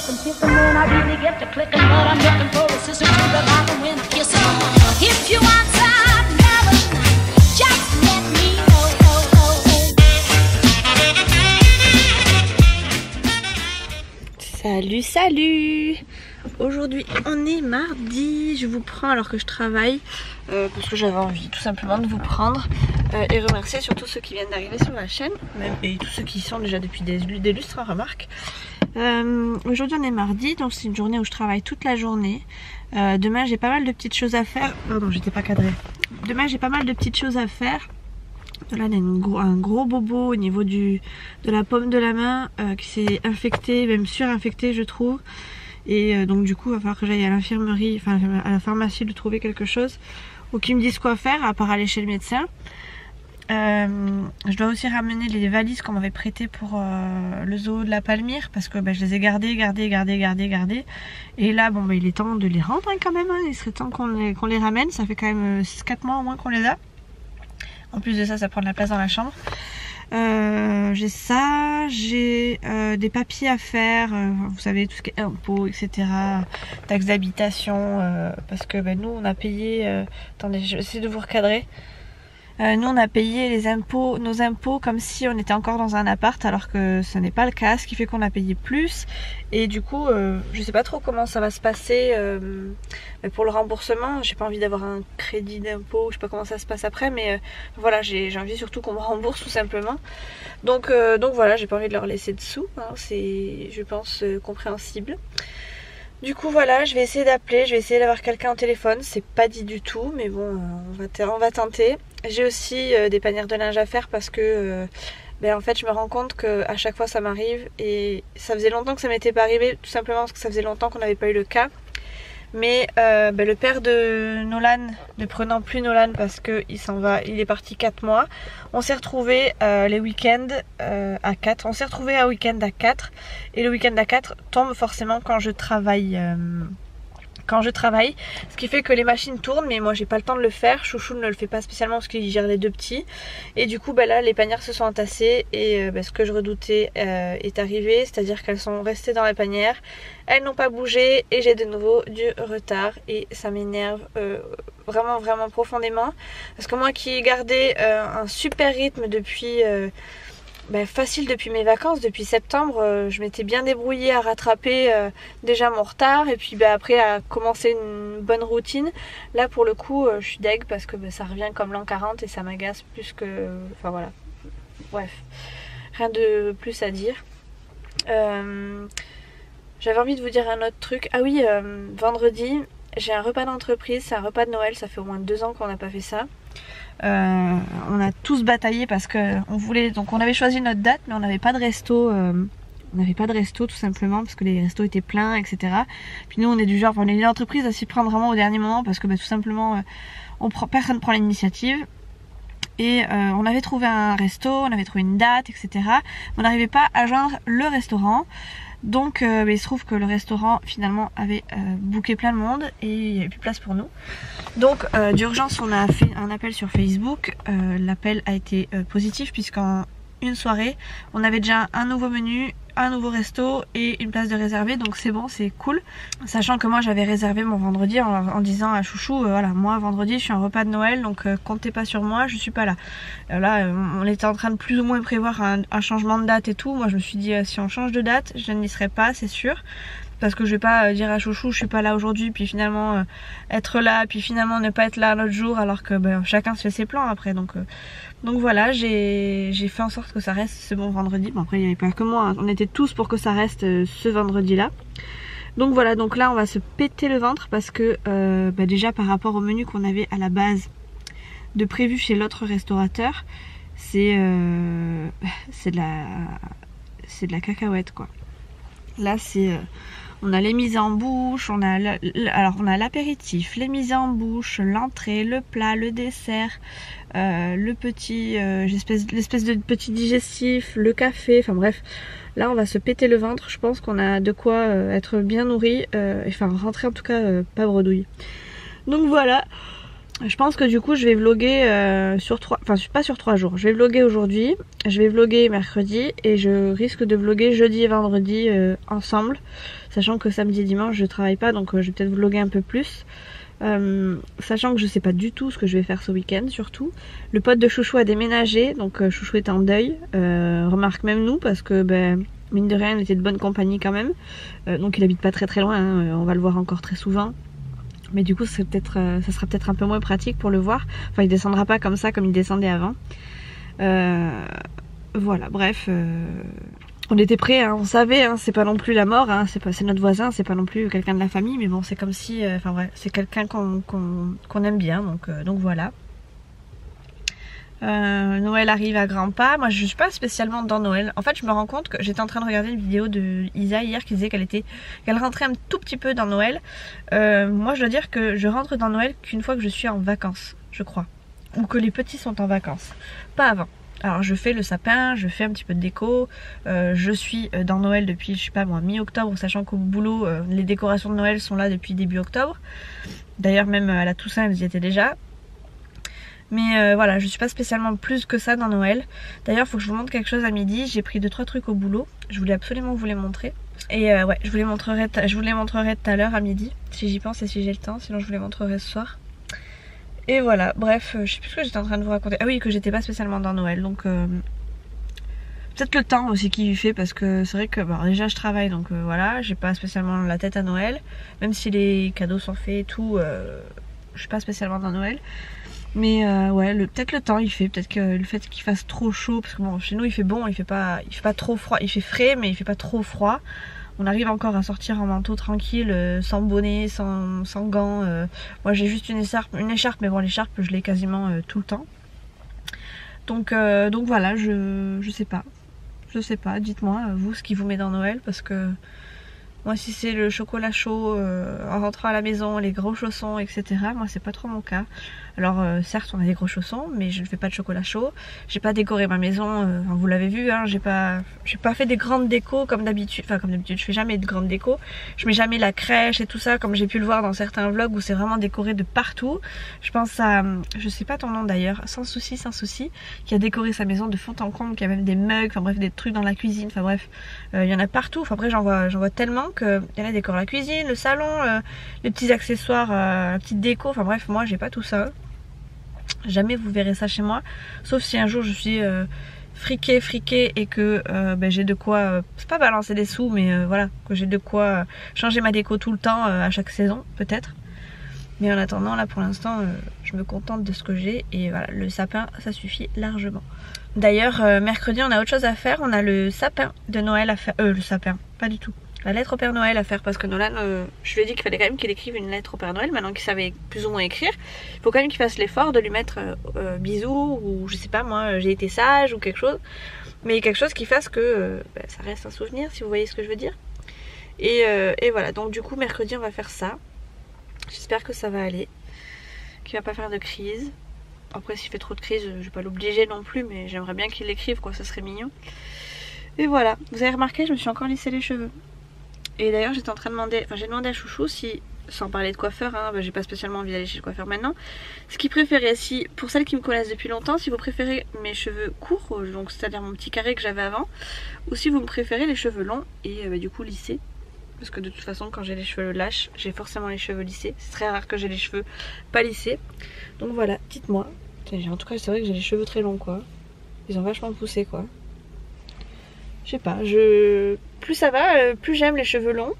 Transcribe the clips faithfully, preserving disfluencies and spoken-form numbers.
cooking, kissing when I really get to clicking, but I'm looking for a sister to the I can win a kiss on. If you want some loving, just let me know. Salut, salut! Aujourd'hui, on est mardi. Je vous prends alors que je travaille euh, parce que j'avais envie tout simplement de vous prendre euh, et remercier surtout ceux qui viennent d'arriver sur la chaîne, même, et tous ceux qui sont déjà depuis des, des lustres, remarque. Euh, Aujourd'hui, on est mardi, donc c'est une journée où je travaille toute la journée. Euh, demain, j'ai pas mal de petites choses à faire. Pardon, j'étais pas cadrée. Demain, j'ai pas mal de petites choses à faire. Là, on a une gros, un gros bobo au niveau du, de la paume de la main euh, qui s'est infectée, même surinfectée, je trouve. Et donc du coup il va falloir que j'aille à l'infirmerie, enfin à la pharmacie, de trouver quelque chose ou qu'ils me disent quoi faire, à part aller chez le médecin. Euh, je dois aussi ramener les valises qu'on m'avait prêtées pour euh, le zoo de la Palmyre, parce que bah, je les ai gardées, gardées, gardées, gardées, gardées. Et là bon bah, il est temps de les rendre hein, quand même, hein. Il serait temps qu'on les, qu'on les ramène, ça fait quand même quatre mois au moins qu'on les a. En plus de ça, ça prend de la place dans la chambre. Euh, j'ai ça, j'ai euh, des papiers à faire, euh, vous savez, tout ce qui est impôts, et cetera, taxes d'habitation, euh, parce que bah, nous on a payé, euh, attendez, j'essaie de vous recadrer, euh, nous on a payé les impôts, nos impôts comme si on était encore dans un appart, alors que ce n'est pas le cas, ce qui fait qu'on a payé plus, et du coup, euh, je sais pas trop comment ça va se passer euh, pour le remboursement, j'ai pas envie d'avoir un crédit d'impôt, je sais pas comment ça se passe après, mais euh, voilà, j'ai envie surtout qu'on me rembourse tout simplement. Donc, euh, donc voilà, j'ai pas envie de leur laisser de sous, hein, c'est, je pense, euh, compréhensible. Du coup voilà, je vais essayer d'appeler, je vais essayer d'avoir quelqu'un au téléphone, c'est pas dit du tout, mais bon, euh, on, va on va tenter. J'ai aussi euh, des panières de linge à faire parce que... Euh, Ben en fait je me rends compte qu'à chaque fois ça m'arrive, et ça faisait longtemps que ça m'était pas arrivé, tout simplement parce que ça faisait longtemps qu'on n'avait pas eu le cas. Mais euh, ben le père de Nolan, ne prenant plus Nolan parce qu'il s'en va, il est parti quatre mois, on s'est retrouvés euh, les week-ends euh, à quatre. On s'est retrouvés un week-end à quatre, et le week-end à quatre tombe forcément quand je travaille. Euh, quand je travaille, ce qui fait que les machines tournent, mais moi j'ai pas le temps de le faire, Chouchou ne le fait pas spécialement parce qu'il gère les deux petits, et du coup bah là les panières se sont entassées, et euh, bah, ce que je redoutais euh, est arrivé, c'est à dire qu'elles sont restées dans la panière, elles n'ont pas bougé, et j'ai de nouveau du retard, et ça m'énerve euh, vraiment vraiment profondément, parce que moi qui ai gardé euh, un super rythme depuis... Euh, Ben, facile depuis mes vacances, depuis septembre, euh, je m'étais bien débrouillée à rattraper euh, déjà mon retard, et puis ben, après à commencer une bonne routine. Là pour le coup euh, je suis deg parce que ben, ça revient comme l'an quarante et ça m'agace plus que... Enfin voilà, bref, rien de plus à dire. Euh, J'avais envie de vous dire un autre truc. Ah oui, euh, vendredi j'ai un repas d'entreprise, c'est un repas de Noël, ça fait au moins deux ans qu'on n'a pas fait ça. Euh, on a tous bataillé parce que on voulait, donc on avait choisi notre date, mais on n'avait pas de resto, euh, on n'avait pas de resto tout simplement parce que les restos étaient pleins, etc. Puis nous on est du genre, on est une entreprise à s'y prendre vraiment au dernier moment parce que bah, tout simplement euh, on prend, personne ne prend l'initiative, et euh, on avait trouvé un resto, on avait trouvé une date, etc. On n'arrivait pas à joindre le restaurant. Donc euh, il se trouve que le restaurant finalement avait euh, booké plein de monde et il n'y avait plus de place pour nous. Donc euh, d'urgence on a fait un appel sur Facebook, euh, l'appel a été euh, positif puisqu'en une soirée on avait déjà un nouveau menu, un nouveau resto et une place de réservée, donc c'est bon, c'est cool. Sachant que moi j'avais réservé mon vendredi en, en disant à Chouchou, euh, voilà, moi vendredi je suis en repas de Noël, donc euh, comptez pas sur moi, je suis pas là. Euh, là euh, on était en train de plus ou moins prévoir un, un changement de date et tout. Moi je me suis dit, euh, si on change de date je n'y serai pas, c'est sûr, parce que je vais pas euh, dire à Chouchou je suis pas là aujourd'hui, puis finalement euh, être là, puis finalement ne pas être là l'autre jour, alors que ben, chacun se fait ses plans après. Donc euh, donc voilà, j'ai fait en sorte que ça reste ce bon vendredi. Bon après il n'y avait pas que moi, hein. On était tous pour que ça reste euh, ce vendredi là. Donc voilà, donc là on va se péter le ventre parce que euh, bah déjà par rapport au menu qu'on avait à la base de prévu chez l'autre restaurateur, c'est euh, c'est de la c'est de la cacahuète quoi. Là c'est euh, on a les mises en bouche, on a le, le, alors on a l'apéritif, les mises en bouche, l'entrée, le plat, le dessert, euh, le petit euh, l'espèce de petit digestif, le café, enfin bref, là on va se péter le ventre, je pense qu'on a de quoi euh, être bien nourri, euh, enfin rentrer en tout cas euh, pas bredouille. Donc voilà, je pense que du coup je vais vlogger euh, sur trois, enfin pas sur trois jours, je vais vlogger aujourd'hui, je vais vlogger mercredi et je risque de vlogger jeudi et vendredi euh, ensemble, sachant que samedi et dimanche je travaille pas, donc euh, je vais peut-être vlogger un peu plus. Euh, sachant que je sais pas du tout ce que je vais faire ce week-end surtout. Le pote de Chouchou a déménagé, donc euh, Chouchou est en deuil, euh, remarque même nous, parce que ben, mine de rien il était de bonne compagnie quand même, euh, donc il habite pas très très loin, hein, on va le voir encore très souvent, mais du coup ça, peut-être, euh, ça sera peut-être un peu moins pratique pour le voir, enfin il descendra pas comme ça comme il descendait avant. Euh, voilà, bref, euh, on était prêts, hein, on savait, hein, c'est pas non plus la mort, hein, c'est notre voisin, c'est pas non plus quelqu'un de la famille, mais bon c'est comme si, enfin euh, ouais, c'est quelqu'un qu'on qu'on, qu'on aime bien, donc, euh, donc voilà. Euh, Noël arrive à grands pas. Moi je suis pas spécialement dans Noël. En fait je me rends compte que j'étais en train de regarder une vidéo de Isa hier qui disait qu'elle était, qu'elle rentrait un tout petit peu dans Noël. Euh, moi je dois dire que je rentre dans Noël qu'une fois que je suis en vacances, je crois, ou que les petits sont en vacances, pas avant. Alors je fais le sapin, je fais un petit peu de déco, euh, je suis dans Noël depuis je sais pas moi mi-octobre, sachant qu'au boulot euh, les décorations de Noël sont là depuis début octobre. D'ailleurs même à la Toussaint elles y étaient déjà. Mais euh, voilà, je suis pas spécialement plus que ça dans Noël. D'ailleurs, il faut que je vous montre quelque chose à midi. J'ai pris deux trois trucs au boulot. Je voulais absolument vous les montrer. Et euh, ouais, je vous les montrerai tout à l'heure à midi. Si j'y pense et si j'ai le temps. Sinon, je vous les montrerai ce soir. Et voilà, bref, euh, je sais plus ce que j'étais en train de vous raconter. Ah oui, que j'étais pas spécialement dans Noël. Donc, euh, peut-être le temps aussi qui lui fait. Parce que c'est vrai que bon, déjà, je travaille. Donc euh, voilà, j'ai pas spécialement la tête à Noël. Même si les cadeaux sont faits et tout, euh, je suis pas spécialement dans Noël. Mais euh, ouais, peut-être le temps il fait, peut-être que le fait qu'il fasse trop chaud, parce que bon, chez nous il fait bon, il fait pas, il fait pas trop froid, il fait frais mais il fait pas trop froid. On arrive encore à sortir en manteau tranquille, sans bonnet, sans, sans gants. Euh, moi j'ai juste une écharpe, une écharpe, mais bon l'écharpe je l'ai quasiment euh, tout le temps. Donc, euh, donc voilà, je, je sais pas, je sais pas, dites-moi vous ce qui vous met dans Noël, parce que moi si c'est le chocolat chaud euh, en rentrant à la maison, les gros chaussons etc, moi c'est pas trop mon cas. Alors euh, certes on a des gros chaussons mais je ne fais pas de chocolat chaud, j'ai pas décoré ma maison, euh, vous l'avez vu hein, j'ai pas, j'ai pas fait des grandes décos comme d'habitude, enfin comme d'habitude je fais jamais de grandes décos, je mets jamais la crèche et tout ça comme j'ai pu le voir dans certains vlogs où c'est vraiment décoré de partout. Je pense à, je sais pas ton nom d'ailleurs, Sans Souci, Sans Souci, qui a décoré sa maison de fond en comble, qui a même des mugs, enfin bref des trucs dans la cuisine, enfin bref il euh, y en a partout, enfin après j'en vois, j'en vois tellement qu'il y en a décoré la cuisine, le salon, euh, les petits accessoires, euh, la petite déco, enfin bref moi j'ai pas tout ça. Jamais vous verrez ça chez moi, sauf si un jour je suis euh, friquée, friquée et que euh, ben, j'ai de quoi, euh, c'est pas balancer des sous mais euh, voilà, que j'ai de quoi euh, changer ma déco tout le temps euh, à chaque saison peut-être. Mais en attendant là pour l'instant euh, je me contente de ce que j'ai et voilà, le sapin ça suffit largement. D'ailleurs euh, mercredi on a autre chose à faire, on a le sapin de Noël à faire, euh le sapin, pas du tout. La lettre au Père Noël à faire, parce que Nolan, euh, je lui ai dit qu'il fallait quand même qu'il écrive une lettre au Père Noël, maintenant qu'il savait plus ou moins écrire, il faut quand même qu'il fasse l'effort de lui mettre euh, euh, bisous, ou je sais pas moi, j'ai été sage, ou quelque chose, mais quelque chose qui fasse que euh, bah, ça reste un souvenir, si vous voyez ce que je veux dire. Et, euh, et voilà, donc du coup mercredi on va faire ça, j'espère que ça va aller, qu'il va pas faire de crise. Après s'il fait trop de crise, je vais pas l'obliger non plus, mais j'aimerais bien qu'il l'écrive quoi, ça serait mignon. Et voilà, vous avez remarqué, je me suis encore lissé les cheveux. Et d'ailleurs j'étais en train de demander, enfin j'ai demandé à Chouchou si, sans parler de coiffeur, hein, ben j'ai pas spécialement envie d'aller chez le coiffeur maintenant, ce qu'il préférait, si, pour celles qui me connaissent depuis longtemps, si vous préférez mes cheveux courts, donc c'est-à-dire mon petit carré que j'avais avant, ou si vous me préférez les cheveux longs et ben, du coup lissés. Parce que de toute façon quand j'ai les cheveux lâches, j'ai forcément les cheveux lissés, c'est très rare que j'ai les cheveux pas lissés. Donc voilà, dites-moi, en tout cas c'est vrai que j'ai les cheveux très longs quoi, ils ont vachement poussé quoi. Je sais pas, je... plus ça va, plus j'aime les cheveux longs.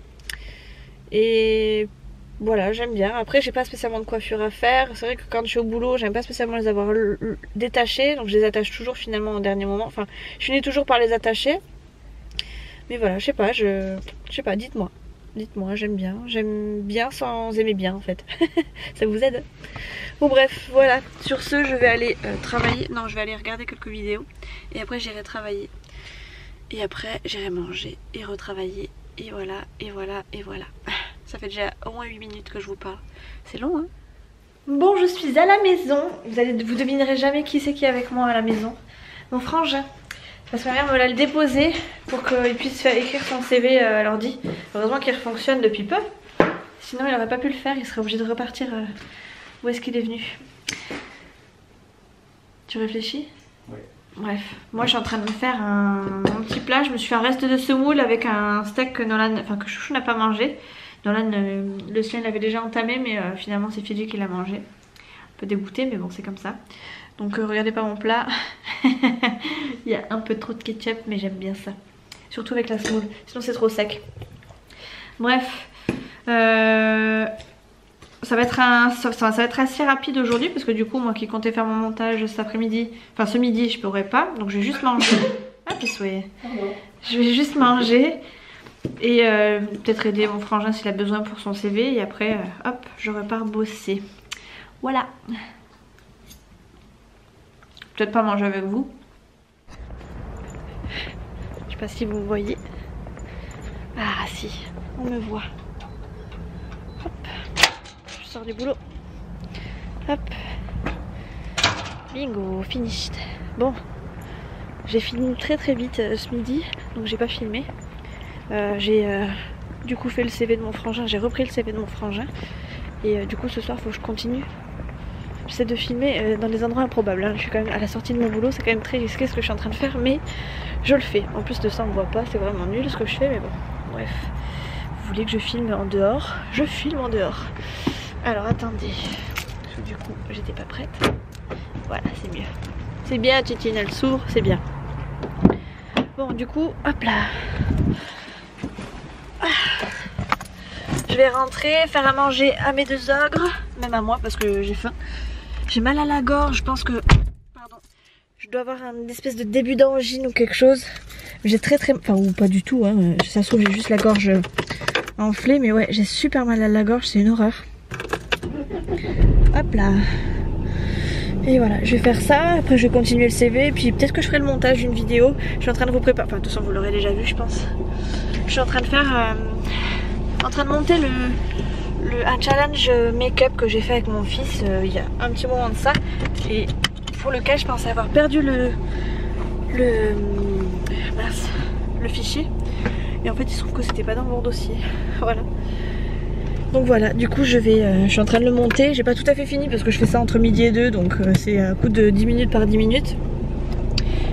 Et voilà, j'aime bien. Après, j'ai pas spécialement de coiffure à faire. C'est vrai que quand je suis au boulot, j'aime pas spécialement les avoir détachés. Donc je les attache toujours finalement au dernier moment. Enfin, je finis toujours par les attacher. Mais voilà, je sais pas, je... je sais pas, dites-moi. Dites-moi, j'aime bien. J'aime bien sans aimer bien en fait. Ça vous aide? Bon bref, voilà. Sur ce, je vais aller euh, travailler. Non, je vais aller regarder quelques vidéos. Et après, j'irai travailler. Et après j'irai manger et retravailler et voilà et voilà et voilà. Ça fait déjà au moins huit minutes que je vous parle. C'est long hein. Bon je suis à la maison. Vous, allez, vous devinerez jamais qui c'est qui est avec moi à la maison. Mon frangin. Parce que ma mère me l'a le déposé pour qu'il puisse faire écrire son C V à l'ordi. Heureusement qu'il refonctionne depuis peu. Sinon il n'aurait pas pu le faire, il serait obligé de repartir où est-ce qu'il est venu. Tu réfléchis? Oui. Bref, moi je suis en train de me faire un, un petit plat. Je me suis fait un reste de semoule avec un steak que Nolan, enfin que Chouchou n'a pas mangé. Nolan, le sien, l'avait déjà entamé, mais euh, finalement c'est Fiji qui l'a mangé. Un peu dégoûté, mais bon, c'est comme ça. Donc euh, regardez pas mon plat. Il y a un peu trop de ketchup, mais j'aime bien ça. Surtout avec la semoule, sinon c'est trop sec. Bref, euh, ça, va être un, ça, ça va être assez rapide aujourd'hui parce que du coup moi qui comptais faire mon montage cet après-midi, enfin ce midi je pourrais pas, donc je vais juste manger. Ah pissoué. Je vais juste manger et euh, peut-être aider mon frangin s'il a besoin pour son C V et après euh, hop je repars bosser. Voilà. Peut-être pas manger avec vous. Je sais pas si vous me voyez. Ah si, on me voit. Hop, je sors du boulot. Hop, bingo, finished. Bon, j'ai fini très très vite euh, ce midi, donc j'ai pas filmé. Euh, j'ai euh, du coup fait le C V de mon frangin, j'ai repris le C V de mon frangin. Et euh, du coup ce soir faut que je continue. J'essaie de filmer euh, dans des endroits improbables. Hein. Je suis quand même à la sortie de mon boulot, c'est quand même très risqué ce que je suis en train de faire, mais je le fais. En plus de ça on me voit pas, c'est vraiment nul ce que je fais, mais bon. Bref, vous voulez que je filme en dehors? Je filme en dehors. Alors attendez, du coup j'étais pas prête. Voilà, c'est mieux. C'est bien, Titine, elle s'ouvre, c'est bien. Bon, du coup, hop là. Je vais rentrer, faire à manger à mes deux ogres, même à moi parce que j'ai faim. J'ai mal à la gorge, je pense que... Pardon. Je dois avoir une espèce de début d'angine ou quelque chose. J'ai très très... Enfin, ou pas du tout, hein. Ça se trouve, j'ai juste la gorge enflée. Mais ouais, j'ai super mal à la gorge, c'est une horreur. Hop là. Et voilà, je vais faire ça. Après, je vais continuer le C V. Et puis, peut-être que je ferai le montage d'une vidéo. Je suis en train de vous préparer... Enfin, de toute façon, vous l'aurez déjà vu, je pense. Je suis en train de faire... Euh... En train de monter le... le... un challenge make-up que j'ai fait avec mon fils. Euh, il y a un petit moment de ça. Et pour lequel je pensais avoir perdu le... le... Merci. Le fichier, et en fait il se trouve que c'était pas dans mon dossier. Voilà, donc voilà, du coup je vais euh, je suis en train de le monter. J'ai pas tout à fait fini parce que je fais ça entre midi et deux, donc euh, c'est à coup de dix minutes par dix minutes,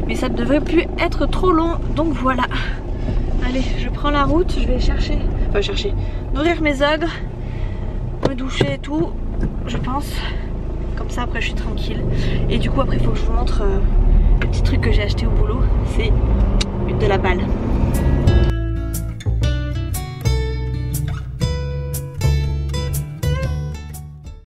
mais ça ne devrait plus être trop long. Donc voilà, allez, je prends la route, je vais chercher, enfin chercher, nourrir mes ogres, me doucher et tout, je pense, comme ça après je suis tranquille. Et du coup après il faut que je vous montre euh, le petit truc que j'ai acheté au boulot, c'est de la balle.